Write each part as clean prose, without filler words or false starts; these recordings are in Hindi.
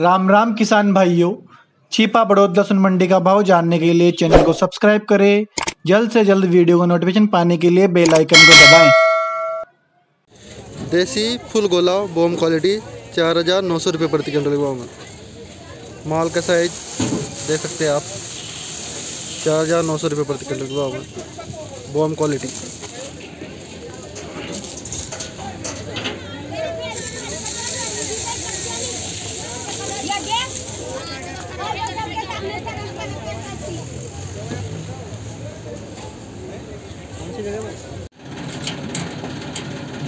राम राम किसान भाइयों, छिपा बड़ौद लहसुन मंडी का भाव जानने के लिए चैनल को सब्सक्राइब करें। जल्द से जल्द वीडियो का नोटिफिकेशन पाने के लिए बेल आइकन को दबाएं। देसी फुल गोला बॉम क्वालिटी 4900 रुपये प्रति क्विंटल के भाव में। माल का साइज देख सकते हैं आप, 4900 रुपये प्रति क्विंटल के भाव में, बॉम क्वालिटी।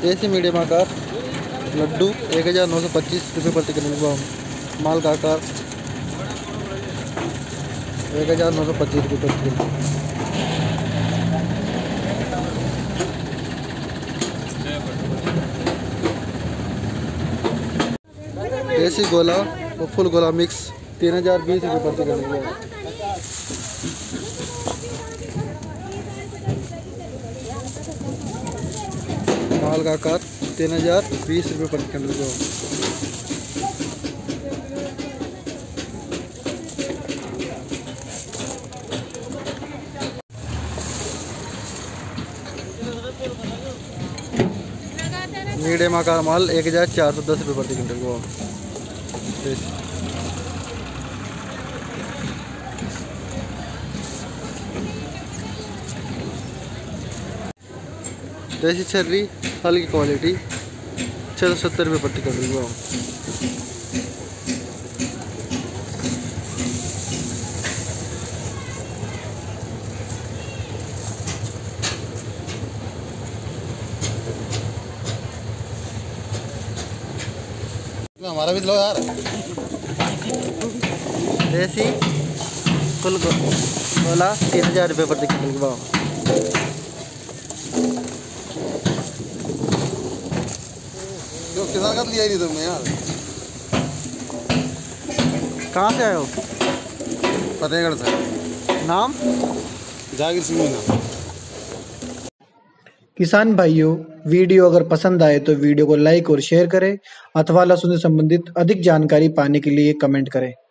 देसी मीडियम आकार लड्डू 1925 रुपये प्रति किलो भाव में। माल का आकार 1925 रुपये प्रति किलो। देसी गोला और फुल गोला मिक्स 3020 रुपये प्रति किलो में। माल का आकार 3020 रुपये प्रति किलो के भाव। मीडियम आकार माल 1410 रुपये प्रति क्विंटल के भाव। देसी छर्री हल्की क्वालिटी 670 रुपये प्रति किलो के भाव। हमारा भी लो यार। देसी फुल गोला 3000 रुपये प्रति किलो के भाव। किसान लिया नहीं तुमने यार, कहाँ से आए हो? फतेहगढ़ से। नाम जागिर सिंह मीना। किसान भाइयों, वीडियो अगर पसंद आए तो वीडियो को लाइक और शेयर करें अथवा लहसुन से संबंधित अधिक जानकारी पाने के लिए कमेंट करें।